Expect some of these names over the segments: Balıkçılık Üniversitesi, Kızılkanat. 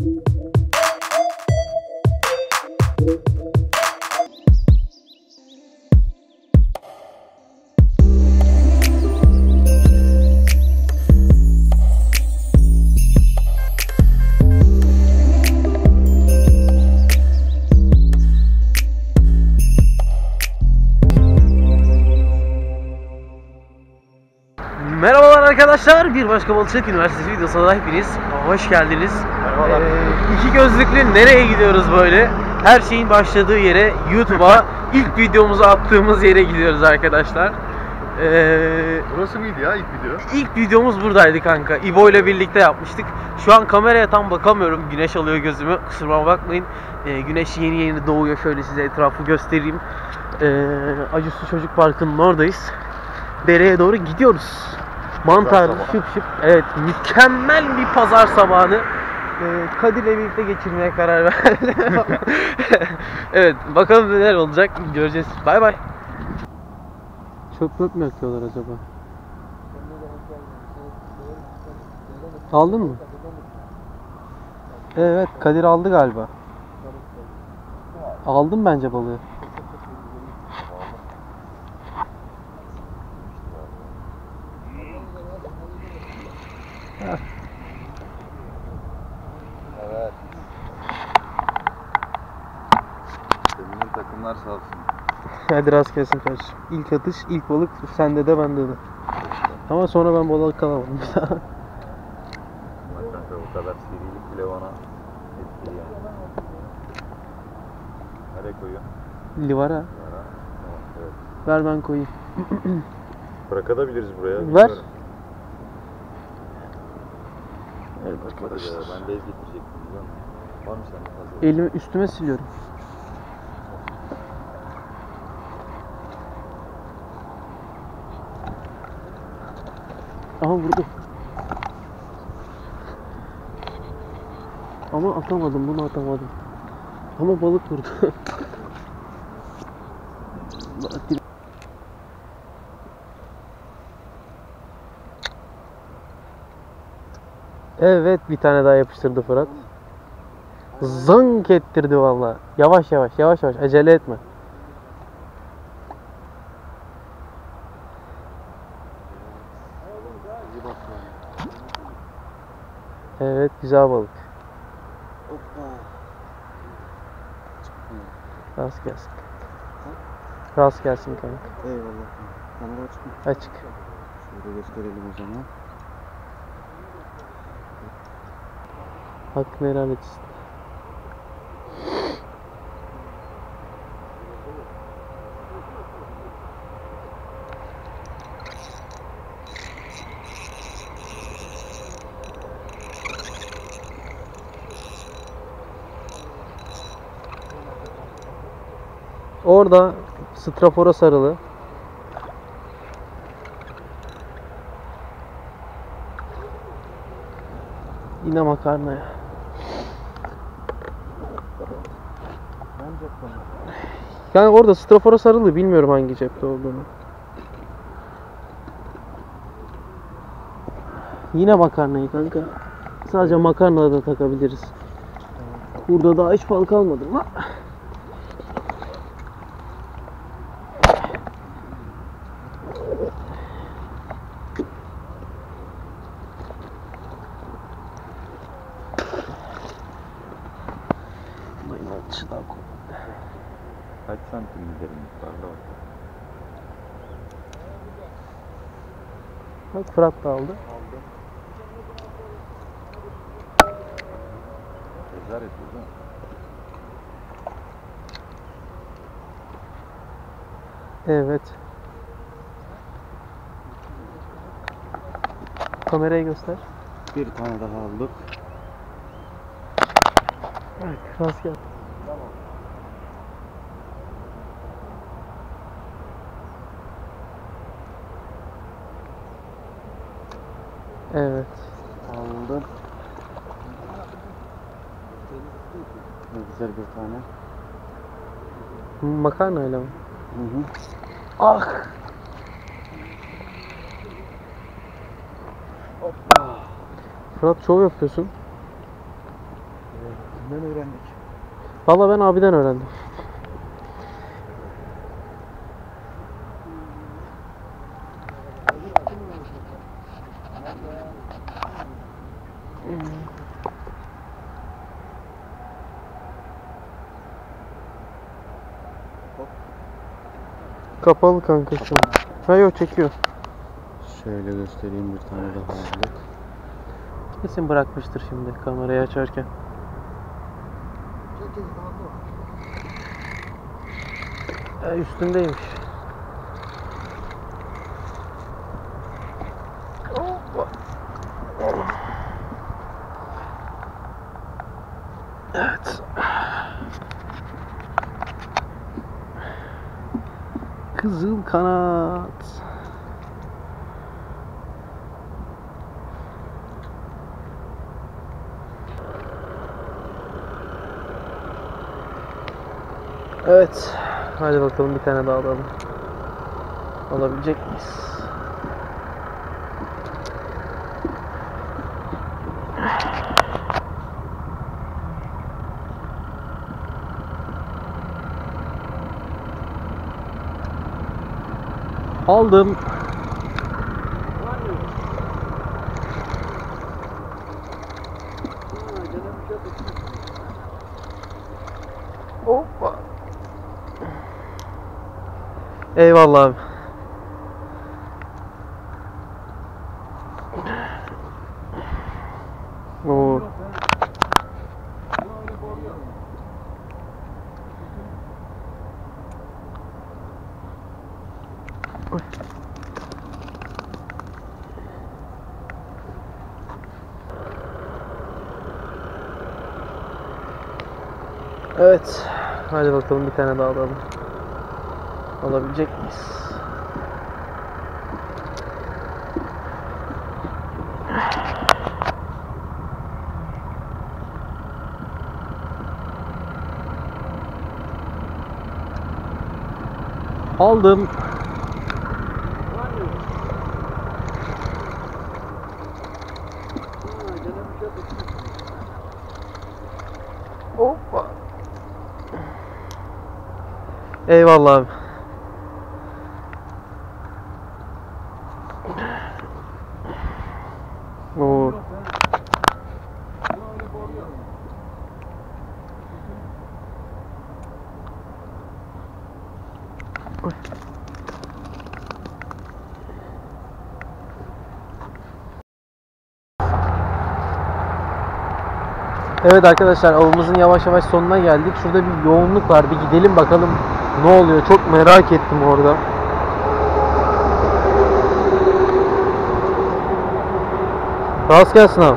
Merhabalar arkadaşlar, bir başka Balıkçılık Üniversitesi videosuna da hepiniz hoş geldiniz. Merhabalar. İki gözlüklü nereye gidiyoruz böyle? Her şeyin başladığı yere, YouTube'a ilk videomuzu attığımız yere gidiyoruz arkadaşlar. Burası mıydı ya ilk video? İlk videomuz buradaydı kanka. İbo ile birlikte yapmıştık. Şu an kameraya tam bakamıyorum, güneş alıyor gözümü. Kusuruma bakmayın. Güneş yeni doğuyor. Şöyle size etrafı göstereyim. Acısu Çocuk Parkı'nın oradayız. Dereye doğru gidiyoruz. Mantar şıp şıp. Evet, mükemmel bir pazar sabahını Kadir'le birlikte geçirmeye karar verdim. Evet, bakalım neler olacak, göreceğiz. Bay bay. Çöplük mü atıyorlar acaba? Aldın mı? Evet, Kadir aldı galiba. Aldım bence balığı. Evet. Senin takımlar sağ olsun. Hadi rast gelsin kardeşim. İlk atış, ilk balık sende de bende de. Ama sonra ben balık kalamadım. Bu kadar sivrilik bile bana etkili yani. Nereye koyuyor? Livara. Livara. Evet. Ver ben koyayım. Bırakabiliriz buraya. Ver. Evet arkadaşlar. Ben bez getirecektim. Var mı sende? Elimi üstüme siliyorum. Aha vurdu. Ama atamadım, bunu atamadım. Ama balık vurdu. Evet, bir tane daha yapıştırdı Fırat. Zınk ettirdi vallahi. Yavaş yavaş, yavaş yavaş. Acele etme. Evet, güzel balık. Rast gelsin. Rast gelsin kanka. Eyvallah. Kamera açık mı? Açık. Şöyle gösterelim o zaman. Hakkını helal etsin. Orada strafora sarılı. Yine makarna ya. Yani orada strafora sarılı, bilmiyorum hangi cepte olduğunu. Yine makarnayı kanka. Sadece makarnada da takabiliriz. Burada daha hiç balık almadım ha. Kaç santim giderim? Bak Fırat da aldı. Tezar et burada. Evet. Kamerayı göster. Bir tane daha aldık. Evet, rast geldi. Tamam. Evet. Aldım. Ne güzel bir tane. Makarna ile mi? Hı hı. Ah! Hoppa! Fırat, şov yapıyorsun. Kimden öğrendik? Valla ben abiden öğrendim. Kapalı kanka şu an. Hayır, çekiyor. Şöyle göstereyim, bir tane daha aldık. Kesin bırakmıştır şimdi kamerayı açarken. Üstündeymiş. Evet. Kızılkanat. Evet. Hadi bakalım, bir tane daha alalım. Alabilecek miyiz? Aldım. Hoppa. Eyvallah abi. Oo. Evet, hadi bakalım, bir tane daha alalım. Alabilecek miyiz? Aldım. Hoppa. Eyvallah abi. Oo. Evet arkadaşlar, avımızın yavaş yavaş sonuna geldik. Şurada bir yoğunluk var. Bir gidelim bakalım ne oluyor. Çok merak ettim orada. Rast gelsin abi.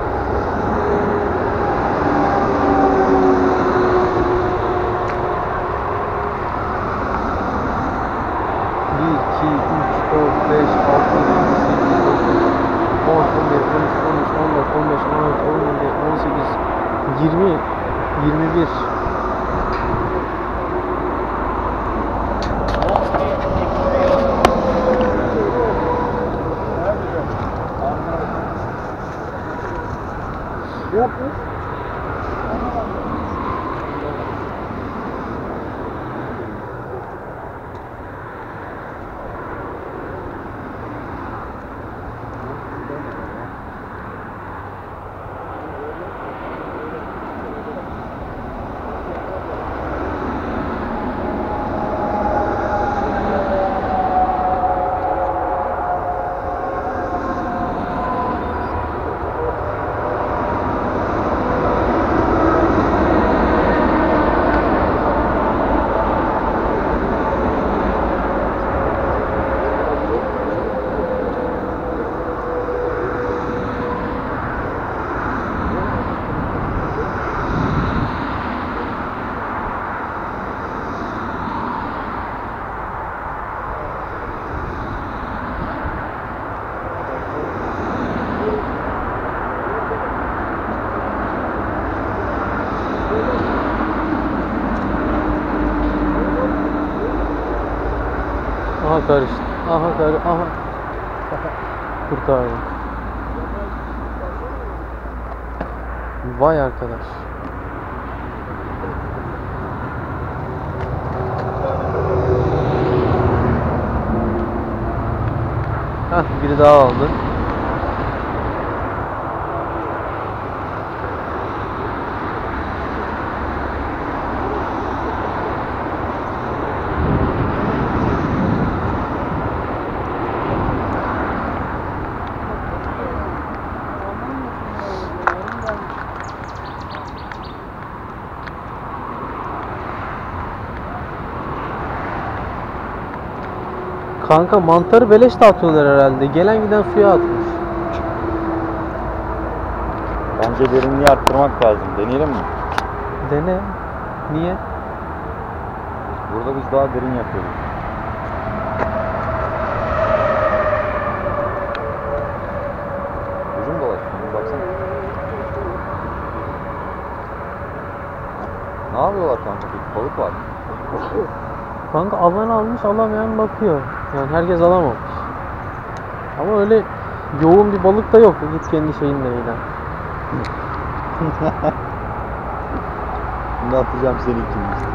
Aha karıştı. Aha karıştı. Aha. Kurtardım. Vay arkadaş. Hah, biri daha oldu. Kanka mantarı beleş dağıtıyorlar herhalde. Gelen giden suya atmış. Bence derinliği arttırmak lazım. Deneyelim mi? Dene. Niye? Burada biz daha derin yapıyoruz. Uzun dolaşıyor. Baksana. Ne yapıyorlar kanka? Bir balık var. Kanka alan almış, alamayan bakıyor. Yani herkes alamamış. Ama öyle yoğun bir balık da yok. Git kendi şeyinleriyle. Bunu atacağım seni ikincisi.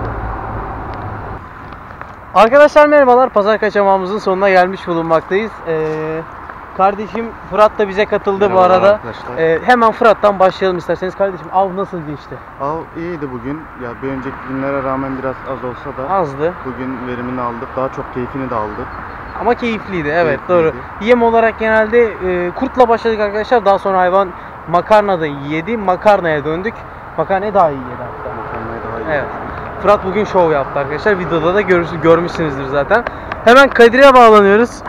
Arkadaşlar merhabalar. Pazar kaçamağımızın sonuna gelmiş bulunmaktayız. Kardeşim Fırat da bize katıldı. Merhaba bu arada. Arkadaşlar. Hemen Fırat'tan başlayalım isterseniz. Kardeşim av nasıl geçti? Av iyiydi bugün. Ya bir önceki günlere rağmen biraz az olsa da. Azdı. Bugün verimini aldık. Daha çok keyfini de aldık. Ama keyifliydi. Evet keyifliydi. Doğru. Yem olarak genelde kurtla başladık arkadaşlar. Daha sonra hayvan makarna da yedi. Makarnaya döndük. Makarnaya daha iyi yedi hatta. Makarnaya daha iyi. Evet. Fırat bugün şov yaptı arkadaşlar. Videoda da görmüşsünüzdür zaten. Hemen Kadir'e bağlanıyoruz.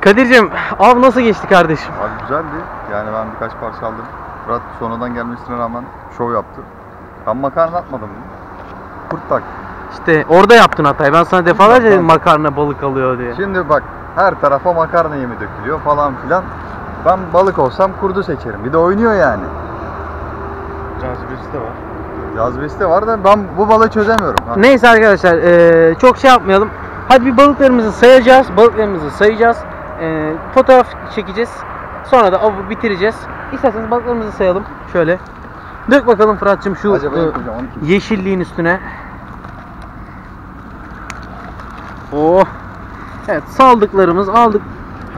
Kadir'cim av nasıl geçti kardeşim? Abi güzeldi. Yani ben birkaç parça aldım. Fırat sonradan gelmesine rağmen şov yaptı. Ben makarna atmadım. Kurt tak. İşte orada yaptın hatayı. Ben sana defalarca dedim makarna balık alıyor diye. Şimdi bak her tarafa makarna yemi dökülüyor falan filan. Ben balık olsam kurdu seçerim. Bir de oynuyor yani. Cazibesi de var. Cazibesi de var da ben bu balığı çözemiyorum. Ha. Neyse arkadaşlar çok şey yapmayalım. Hadi bir balıklarımızı sayacağız. Balıklarımızı sayacağız. Fotoğraf çekeceğiz. Sonra da avı bitireceğiz. İsterseniz balıklarımızı sayalım. Şöyle. Dök bakalım Fırat'cığım şu yeşilliğin üstüne. Oh. Evet, saldıklarımız aldık.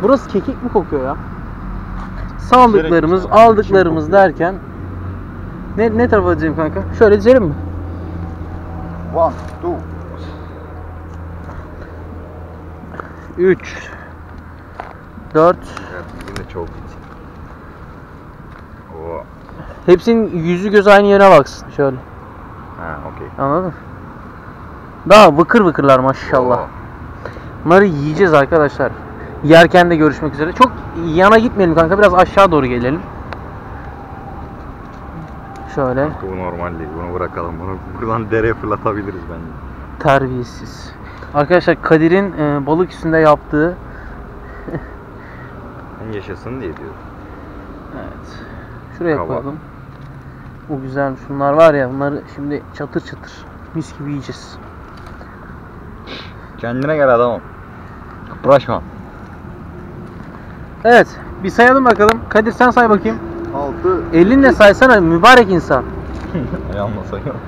Burası kekik mi kokuyor ya? Saldıklarımız, aldıklarımız derken ne tarafa atacağım kanka? Şöyle dizelim mi? 1, 2, 3, 4. Evet, yine çok. Oo. Hepsinin yüzü göz aynı yöne baksın şöyle. Ha, okey. Anladın? Daha vıkır vıkırlar maşallah. Oo. Bunları yiyeceğiz arkadaşlar. Yerken de görüşmek üzere. Çok yana gitmeyelim kanka, biraz aşağı doğru gelelim. Şöyle. Kanka, bu normal değil. Bunu bırakalım. Bunu buradan dereye fırlatabiliriz bence. Terbiyesiz. Arkadaşlar Kadir'in balık üstünde yaptığı yaşasın diye diyor. Evet. Şuraya koyalım. O güzel. Şunlar var ya, bunları şimdi çatır çatır mis gibi yiyeceğiz. Kendine gel adamım. Kıpraşma. Evet. Bir sayalım bakalım. Kadir sen say bakayım. 6. Elinle saysana mübarek insan. Ayağımla sayıyorum.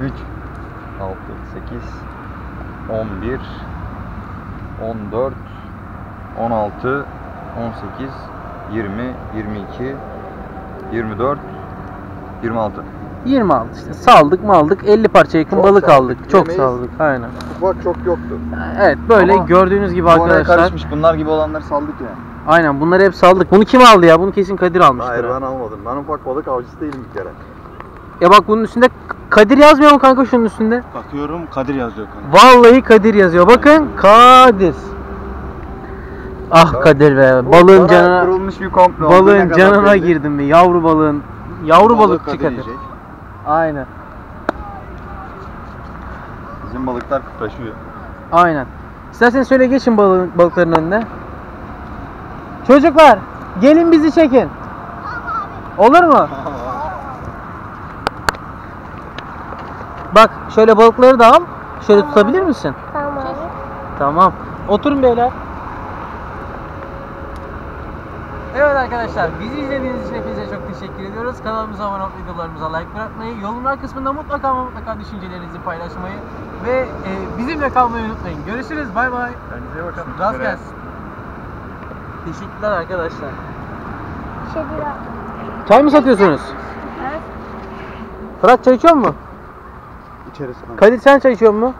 3, 6, 8, 11, 14, 16, 18, 20, 22, 24, 26 işte saldık maldık 50 parça yakın çok balık aldık. Çok saldık. Aynen. Var çok yoktu. Evet böyle ama gördüğünüz gibi arkadaşlar. Karışmış. Bunlar gibi olanları saldık yani. Aynen bunları hep saldık. Bunu kim aldı ya? Bunu kesin Kadir almıştır. Hayır ben almadım. Ben ufak balık avcısı değilim bir kere. Ya bak bunun üstünde Kadir yazmıyor mu kanka şunun üstünde? Bakıyorum Kadir yazıyor kanka. Vallahi Kadir yazıyor. Bakın Kadir. Ah evet. Kadir be, balığın canına, balığın canına girdim mi? Yavru balığın, yavru balıkçı Kadir. Aynen. Bizim balıklar kıpraşıyor. Aynen. İsterseniz şöyle geçin balıkların önüne. Çocuklar, gelin bizi çekin. Olur mu? Bak, şöyle balıkları da al. Şöyle tamam. Tutabilir misin? Tamam. Tamam. Oturun beyler. Evet arkadaşlar, bizi izlediğiniz için hepinize çok teşekkür ediyoruz. Kanalımıza abone olup videolarımıza like bırakmayı, yorumlar kısmında mutlaka düşüncelerinizi paylaşmayı ve bizimle kalmayı unutmayın. Görüşürüz, bay bay. Kendinize iyi bakın. Rast gelsin. Teşekkürler arkadaşlar. Teşekkürler. Çay mı satıyorsunuz? Evet. Fırat çay içiyor mu? İçeriz. Kadir sen çay içiyor mu?